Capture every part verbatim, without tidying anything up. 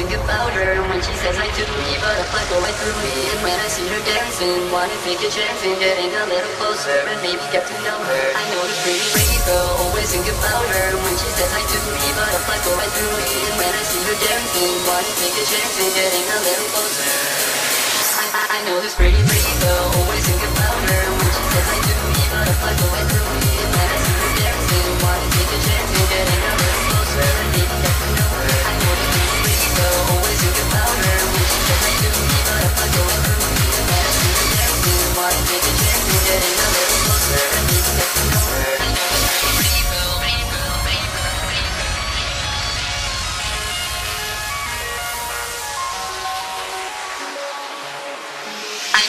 kissing about her when she says I do me, but I fly go right through me. And when I see her dancing, wanna take a chance and getting a little closer and maybe get to know her. I know the pretty lady girl, always think about her when she says I do me, but I fly go right through me. And when I see her dancing, wanna take a chance and getting a little closer. I, I, I know this pretty lady girl, always think about her when she says I do me, but I fly go right through me. And when I see her dancing, wanna take a chance and getting a little closer and maybe get to know her. I know this pretty lady girl, always think about her when she says I do me, but I fly go right through me. And when I see her dancing, wanna take a chance and getting a little closer and maybe get to know her. I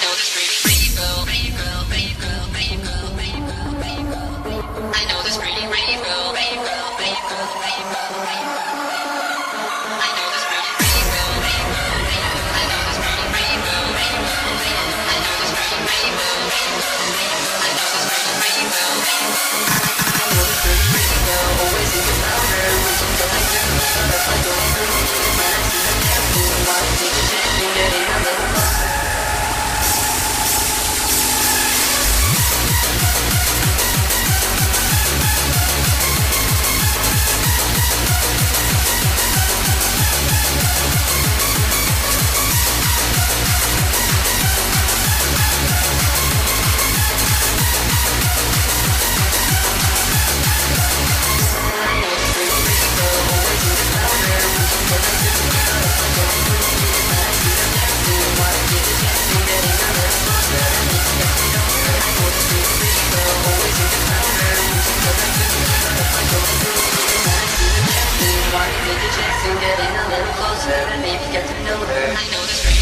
know this pretty lady girl. I know this pretty rainbow, rainbow, rainbow, rainbow, rainbow. I know this pretty rainbow, rainbow, rainbow. I know this pretty rainbow, rainbow, rainbow. I know this pretty rainbow, rainbow, rainbow. I know this pretty rainbow, rainbow. I know this pretty rainbow, always think about her when she says I do, but I fly go right through me. And when I see her dancing, wanna take a chance and getting a little closer. Wanna take a chance and getting a little closer and maybe get to know her. I know this.